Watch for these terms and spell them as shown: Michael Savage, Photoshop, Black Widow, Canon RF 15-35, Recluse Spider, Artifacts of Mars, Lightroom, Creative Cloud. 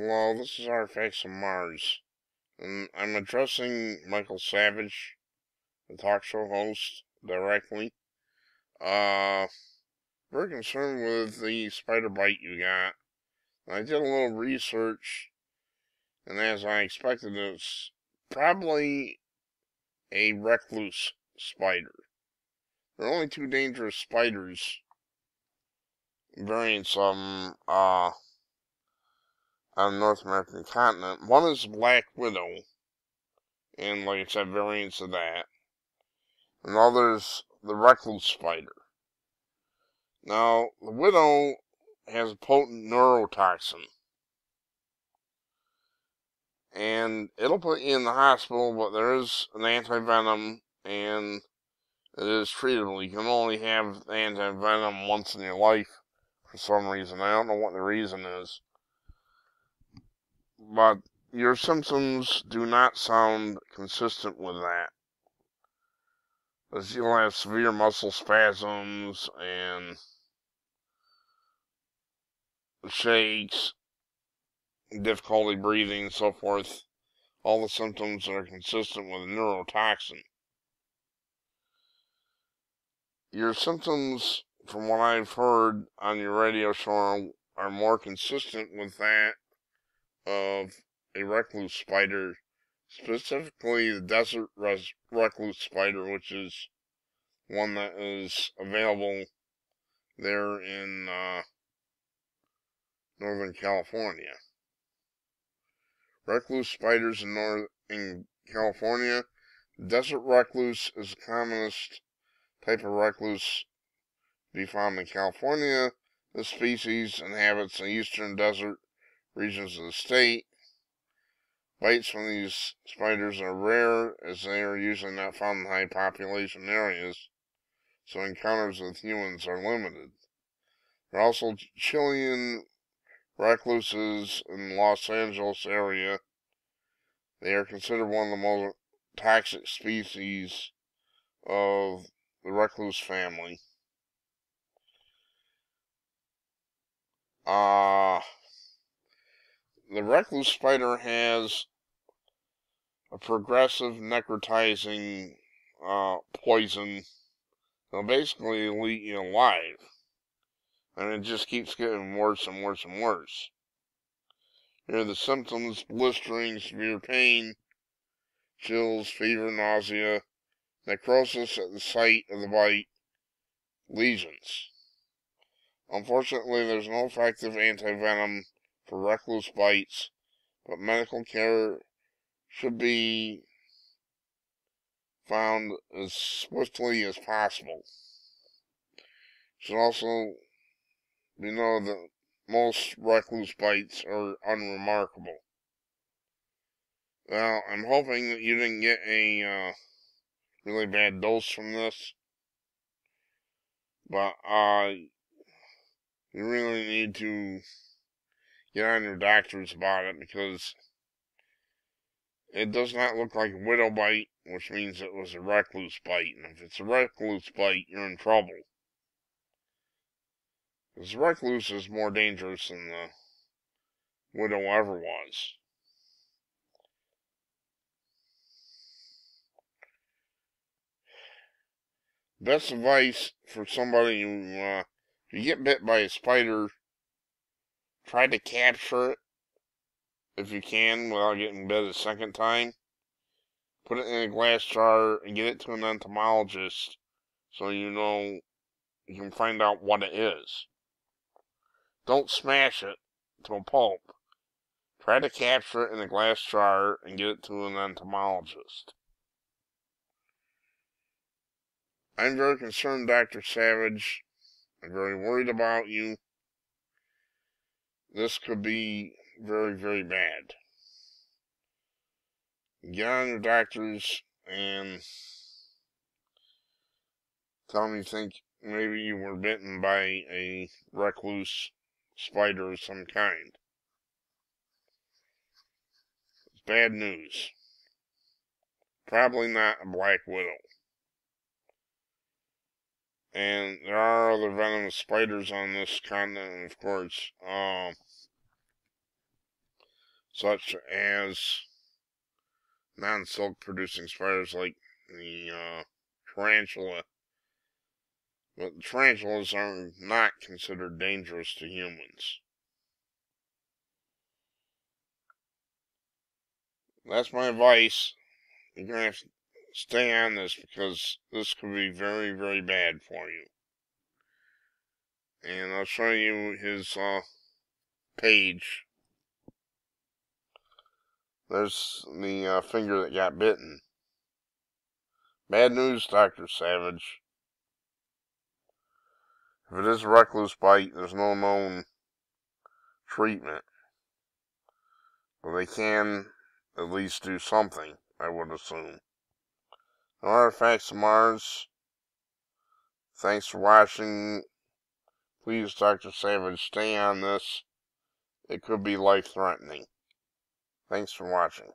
Hello, this is Artifacts of Mars, and I'm addressing Michael Savage, the talk show host, directly. Very concerned with the spider bite you got. I did a little research, and as I expected, it's probably a recluse spider. There are only two dangerous spiders, variants of them, on the North American continent. One is Black Widow, and like I said, variants of that. And the other is the recluse spider. Now, the Widow has a potent neurotoxin, and it'll put you in the hospital, but there is an antivenom, and it is treatable. You can only have antivenom once in your life for some reason. I don't know what the reason is. But your symptoms do not sound consistent with that. Because you'll have severe muscle spasms and shakes, difficulty breathing, and so forth. All the symptoms that are consistent with neurotoxin. Your symptoms, from what I've heard on your radio show, are more consistent with that of a recluse spider, specifically the desert recluse spider, which is one that is available there in Northern California. Recluse spiders in California. Desert recluse is the commonest type of recluse to be found in California. This species inhabits the eastern desert regions of the state. Bites from these spiders are rare, as they are usually not found in high population areas, so encounters with humans are limited. There are also Chilean recluses in the Los Angeles area. They are considered one of the most toxic species of the recluse family. The recluse spider has a progressive necrotizing poison that'll basically eat you alive. And it just keeps getting worse and worse and worse. Here are the symptoms: blistering, severe pain, chills, fever, nausea, necrosis at the site of the bite, lesions. Unfortunately, there's no effective antivenom for recluse bites, but medical care should be found as swiftly as possible. It should also be noted that most recluse bites are unremarkable. Well, I'm hoping that you didn't get a really bad dose from this, but you really need to get on your doctors about it, because it does not look like a widow bite, which means it was a recluse bite. And if it's a recluse bite, you're in trouble. Because recluse is more dangerous than the widow ever was. Best advice for somebody who, if you get bit by a spider, try to capture it, if you can, without getting bit a second time. Put it in a glass jar and get it to an entomologist, so you know, you can find out what it is. Don't smash it to a pulp. Try to capture it in a glass jar and get it to an entomologist. I'm very concerned, Dr. Savage. I'm very worried about you. This could be very, very bad. Get on your doctors and tell them you think maybe you were bitten by a recluse spider of some kind. It's bad news. Probably not a black widow. And there are other venomous spiders on this continent, of course. such as non-silk producing spiders like the tarantula. But tarantulas are not considered dangerous to humans. That's my advice. You're going to have to stay on this because this could be very, very bad for you. And I'll show you his page. There's the finger that got bitten. Bad news, Dr. Savage. If it is a recluse bite, there's no known treatment. But they can at least do something, I would assume. Artifacts of Mars. Thanks for watching. Please, Dr. Savage, stay on this. It could be life-threatening. Thanks for watching.